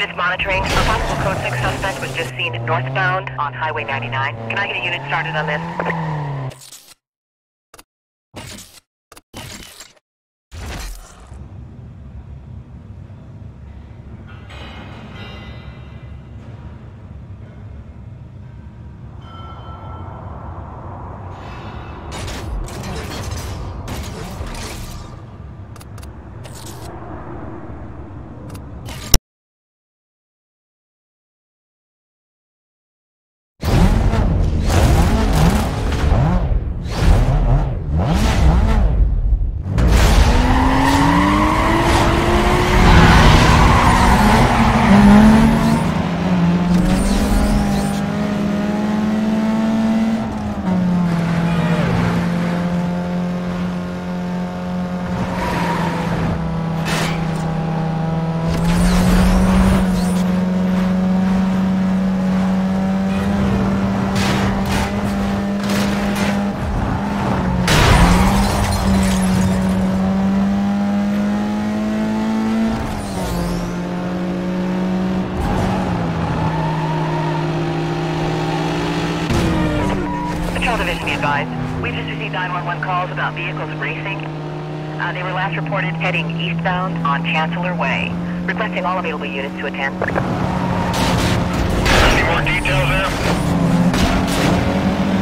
Units monitoring. A possible code 6 suspect was just seen northbound on Highway 99. Can I get a unit started on this? About vehicles racing. They were last reported heading eastbound on Chancellor Way. Requesting all available units to attend. Any more details there?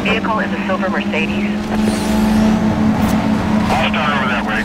Vehicle is a silver Mercedes. I'll start over that way.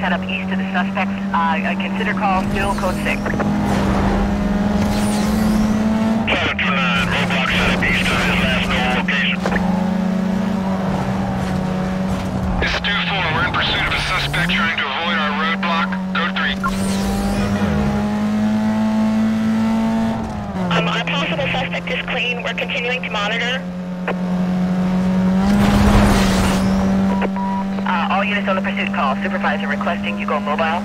Set up east of the suspects. Consider call still code 6. Pilot 29, roadblock set up east of his last known location. This is 2-4. We're in pursuit of a suspect trying to avoid our roadblock. Code 3. Our possible suspect is clean. We're continuing to monitor. All units on the pursuit call. Supervisor requesting you go mobile.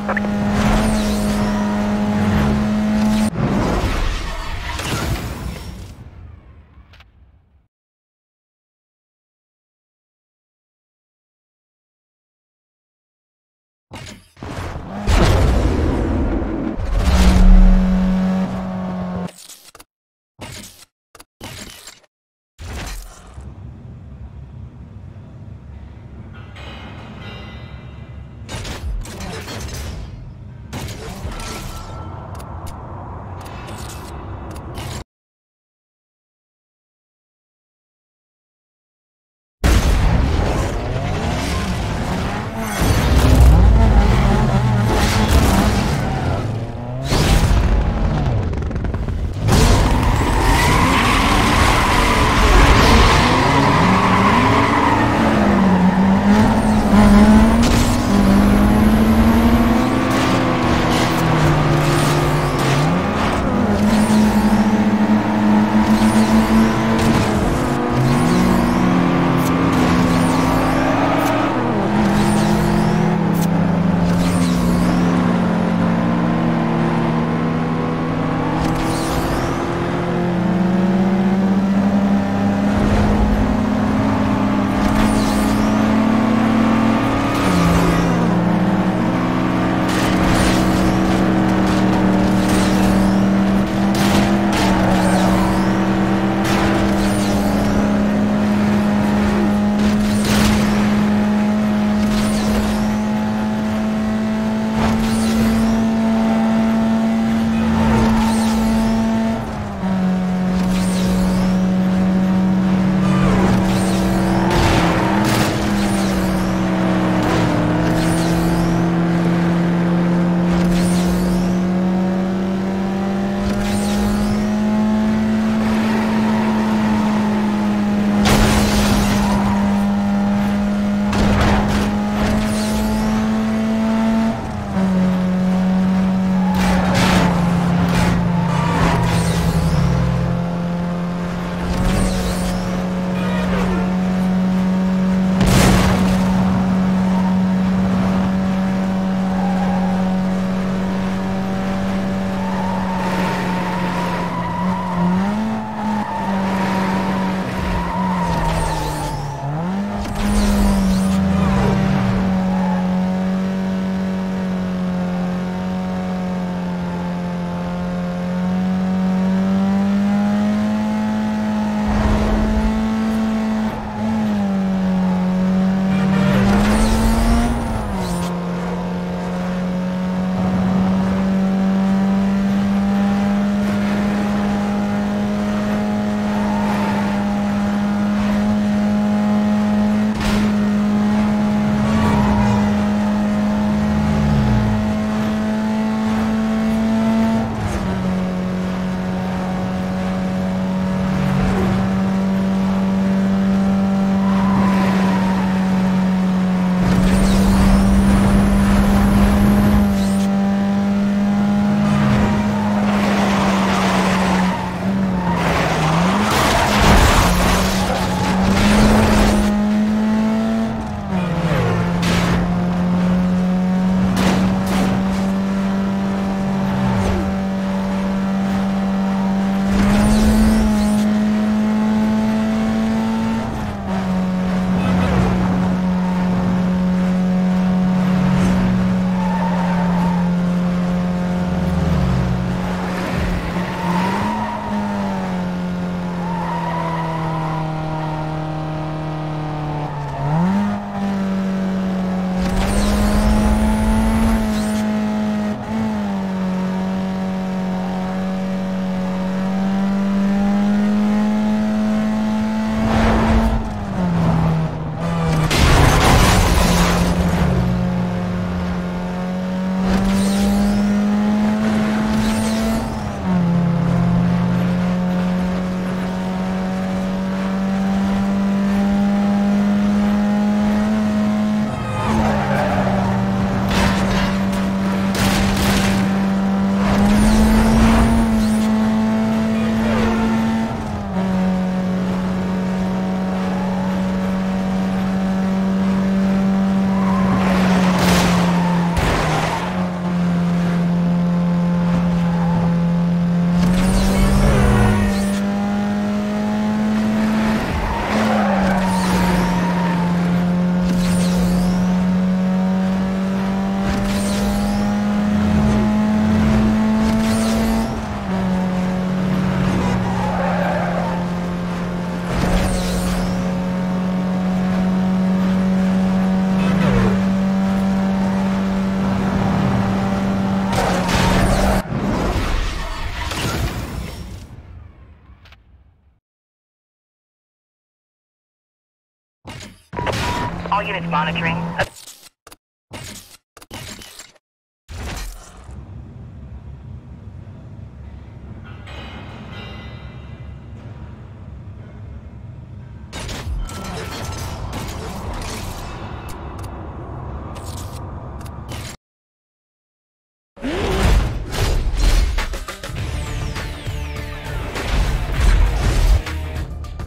All units monitoring.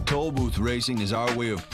Toll booth racing is our way of...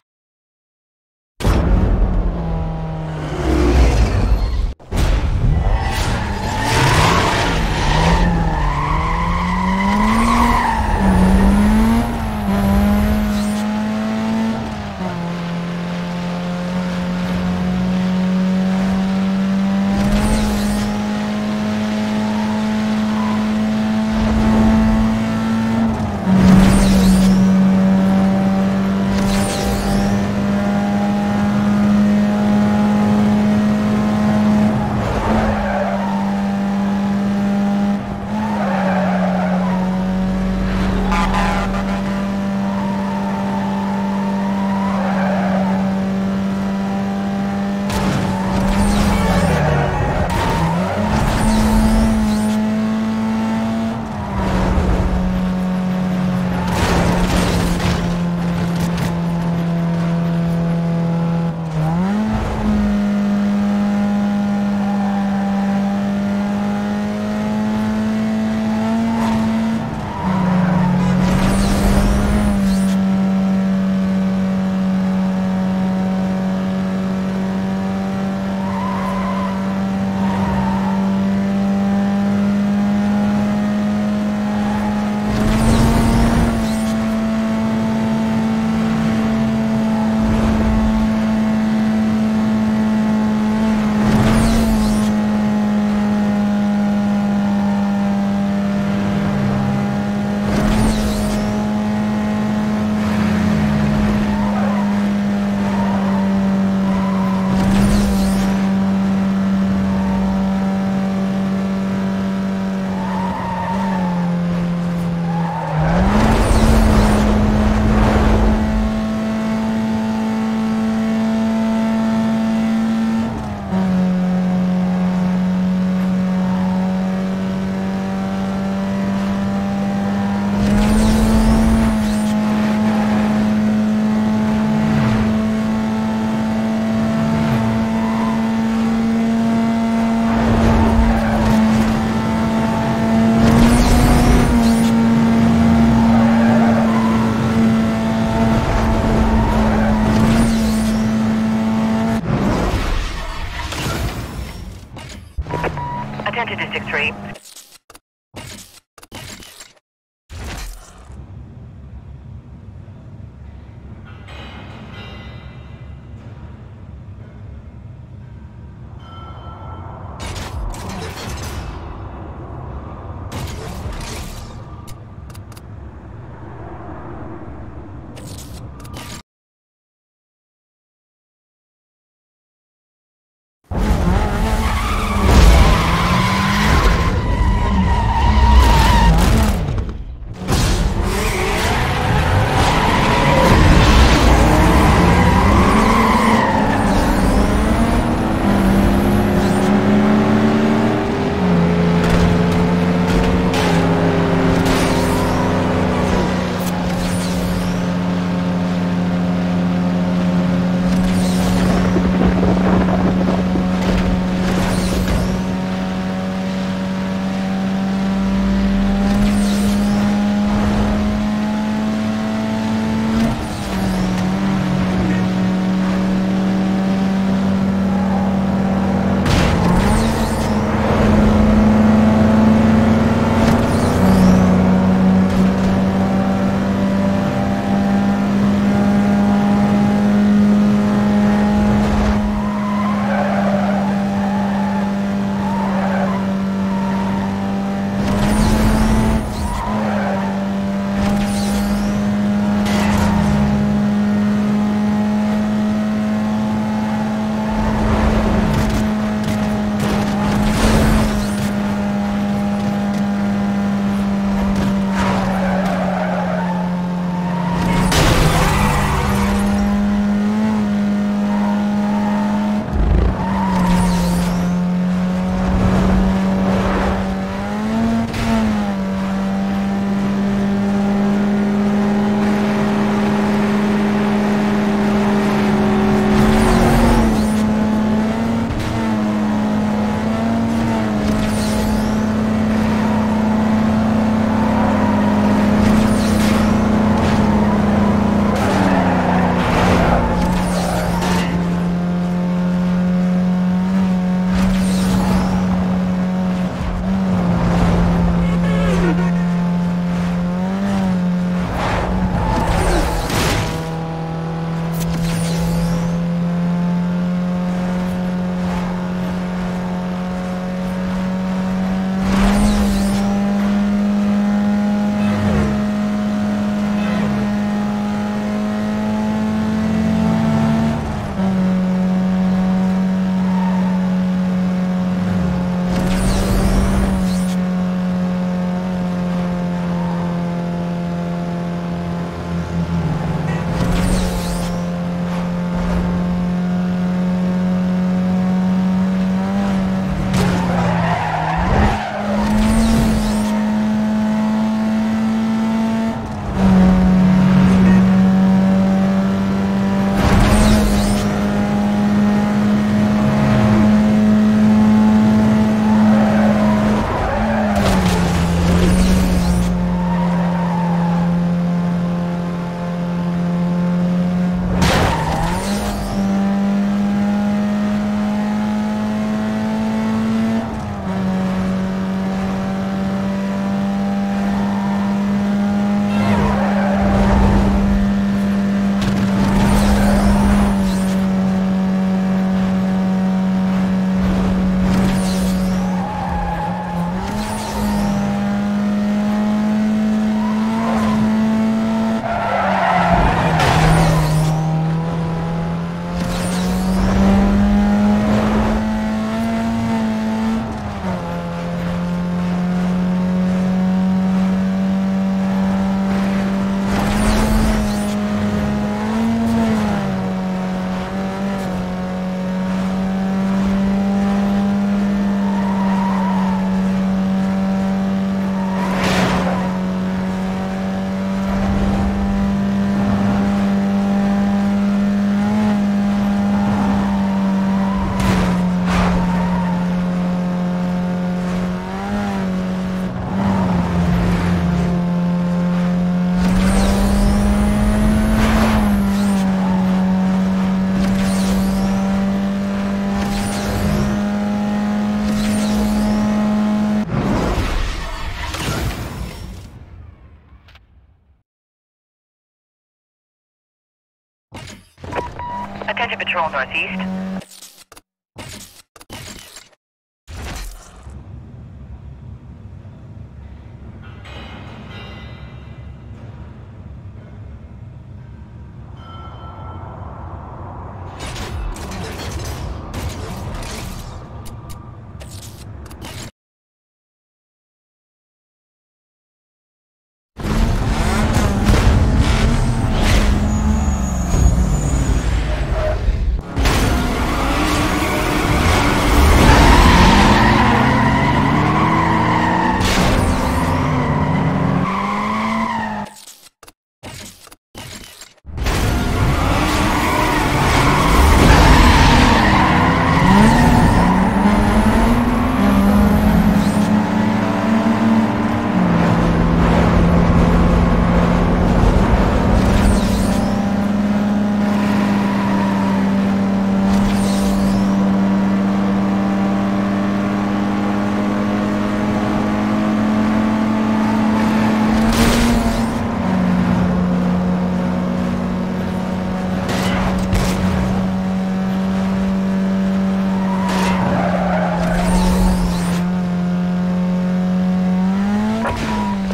Predator patrol northeast.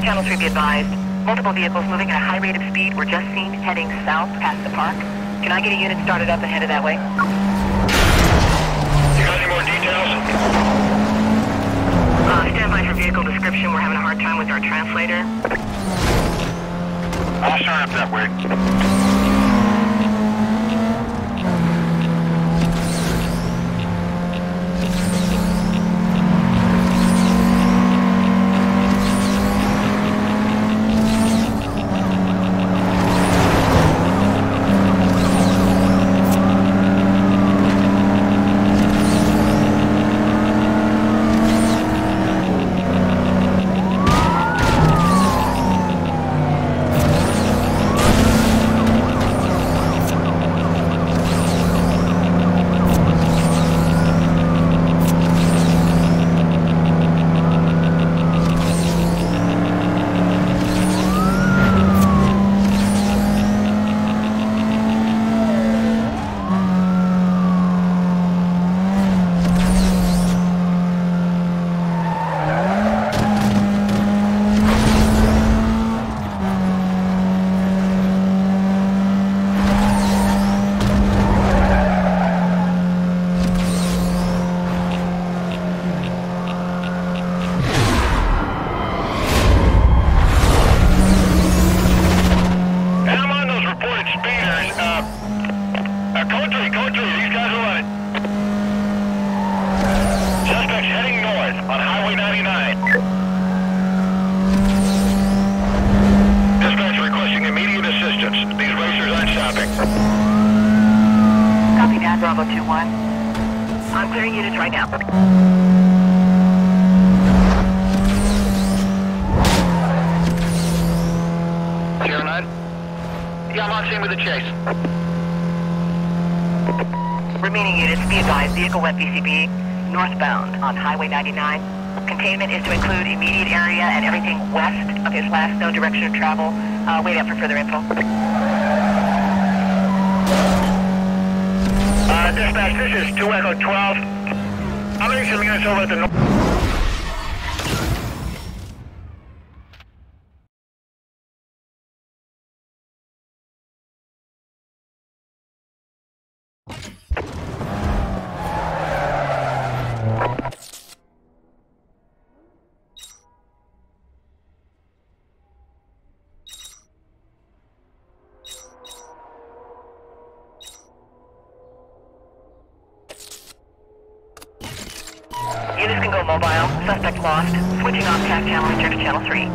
Channel 3, be advised. Multiple vehicles moving at a high rate of speed were just seen heading south past the park. Can I get a unit started up and headed that way? You got any more details? Stand by for vehicle description. We're having a hard time with our translator. I'll start up that way. Bravo 2-1. I'm clearing units right now. Zero 9. Yeah, I'm on scene with the chase. Remaining units, be advised, vehicle went BCB northbound on Highway 99. Containment is to include immediate area and everything west of his last known direction of travel. Wait up for further info. Dispatch, this is 2 Echo 12. I'm getting some units over at the north. Units can go mobile. Suspect lost. Switching off TAC channel, return to channel 3.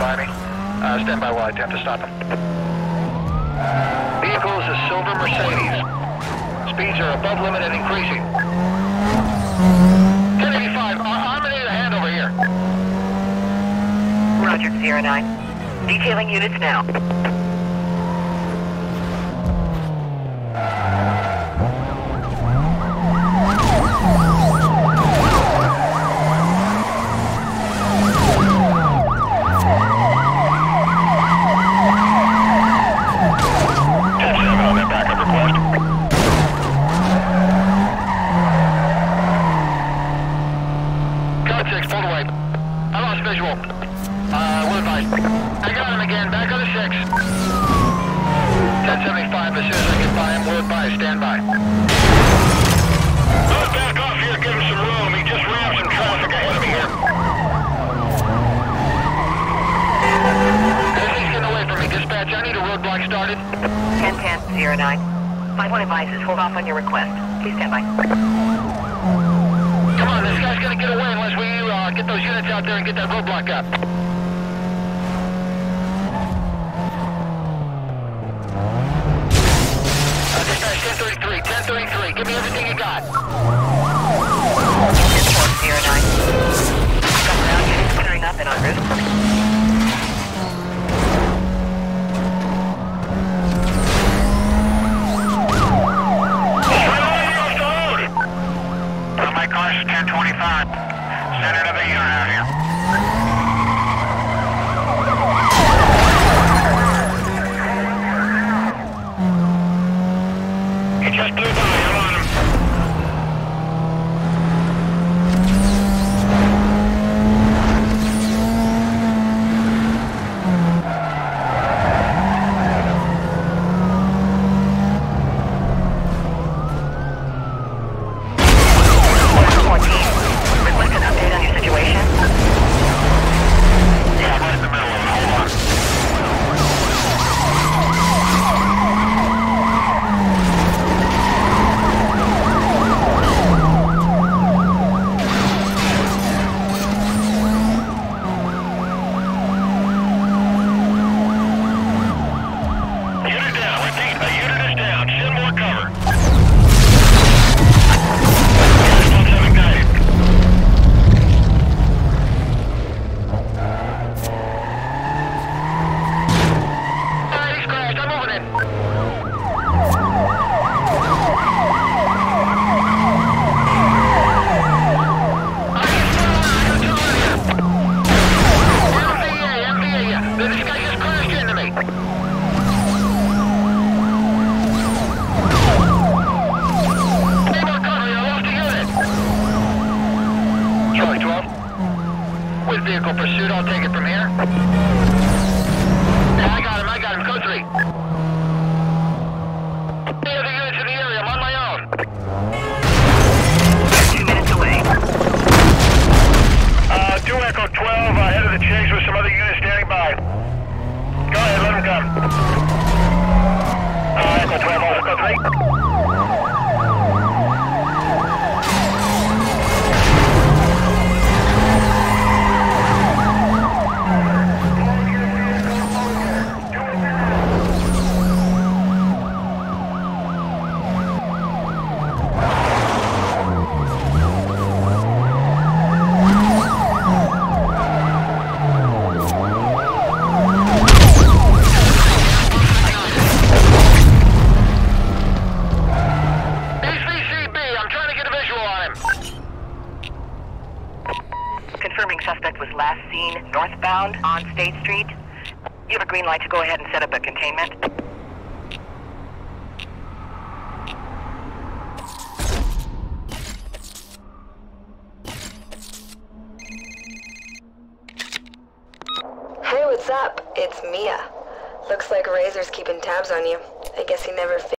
by me. Stand by while I attempt to stop him. Vehicle is a silver Mercedes. Speeds are above limit and increasing. 1085, I'm gonna need a hand over here. Roger, 09. Detailing units now.